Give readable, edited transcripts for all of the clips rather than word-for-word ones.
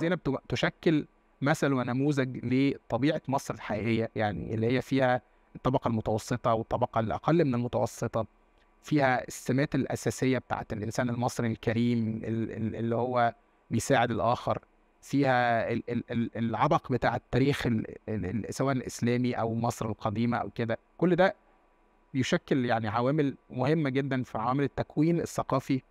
زينب تشكل مثل ونموذج لطبيعة مصر الحقيقية، يعني اللي هي فيها الطبقة المتوسطة والطبقة الأقل من المتوسطة، فيها السمات الأساسية بتاعت الإنسان المصري الكريم اللي هو بيساعد الآخر، فيها العبق بتاع التاريخ سواء الإسلامي أو مصر القديمة أو كده. كل ده بيشكل يعني عوامل مهمة جدا في عوامل التكوين الثقافي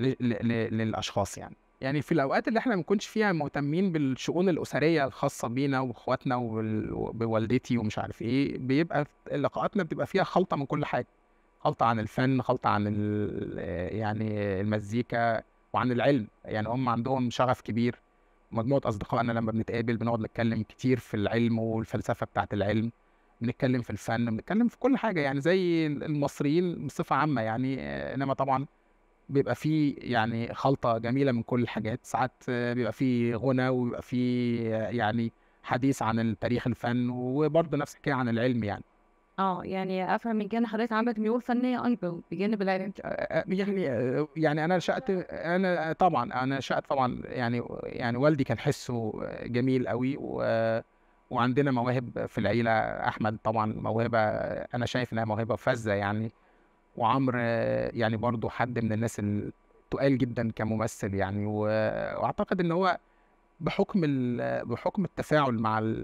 للأشخاص. يعني في الأوقات اللي احنا ما بنكونش فيها مهتمين بالشؤون الأسرية الخاصة بينا وإخواتنا وبوالدتي ومش عارف إيه، بيبقى لقاءاتنا بتبقى فيها خلطة من كل حاجة، خلطة عن الفن، خلطة عن يعني المزيكا وعن العلم. يعني هم عندهم شغف كبير، مجموعة أصدقائنا لما بنتقابل بنقعد نتكلم كتير في العلم والفلسفة بتاعة العلم، بنتكلم في الفن، بنتكلم في كل حاجة، يعني زي المصريين بصفة عامة يعني. إنما طبعا بيبقى فيه يعني خلطة جميلة من كل الحاجات، ساعات بيبقى فيه غنى وبيبقى فيه يعني حديث عن التاريخ الفن، وبرضه نفس الحكاية عن العلم يعني. يعني افهم من كده حضرتك عندك ميول فنيه ايضا بجانب العلم. يعني انا نشأت طبعا يعني والدي كان حسه جميل قوي، وعندنا مواهب في العيله. احمد طبعا موهبه، انا شايف انها موهبه فذه يعني، وعمر يعني برضه حد من الناس التقال جدا كممثل يعني، واعتقد ان هو بحكم التفاعل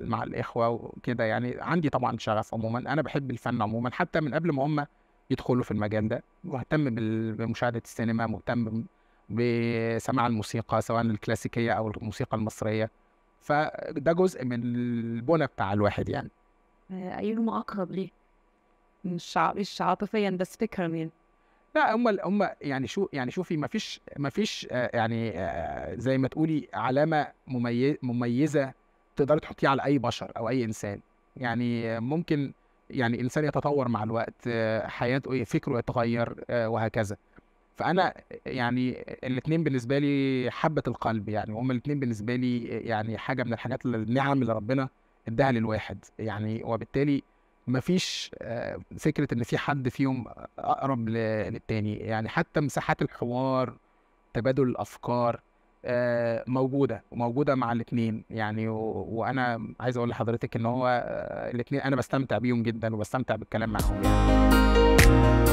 مع الاخوه وكده يعني. عندي طبعا شغف عموما، انا بحب الفن عموما حتى من قبل ما هم يدخلوا في المجال ده، مهتم بمشاهده السينما، مهتم بسماع الموسيقى سواء الكلاسيكيه او الموسيقى المصريه، فده جزء من البنى بتاع الواحد يعني. ايهما اقرب ليه؟ مش عاطفيا بس فكرا يعني. لا هم يعني شوفي ما فيش يعني زي ما تقولي علامه مميزه تقدري تحطيها على اي بشر او اي انسان يعني. ممكن يعني انسان يتطور مع الوقت، حياته فكره يتغير وهكذا. فانا يعني الاثنين بالنسبه لي حبه القلب يعني، وهم الاثنين بالنسبه لي يعني حاجه من الحاجات النعم اللي ربنا اداها للواحد يعني. وبالتالي مفيش فكرة إن في حد فيهم أقرب للتاني يعني. حتى مساحات الحوار، تبادل الأفكار موجودة مع الاتنين يعني. وأنا عايز أقول لحضرتك إن هو الاتنين أنا بستمتع بيهم جدا وبستمتع بالكلام معهم يعني.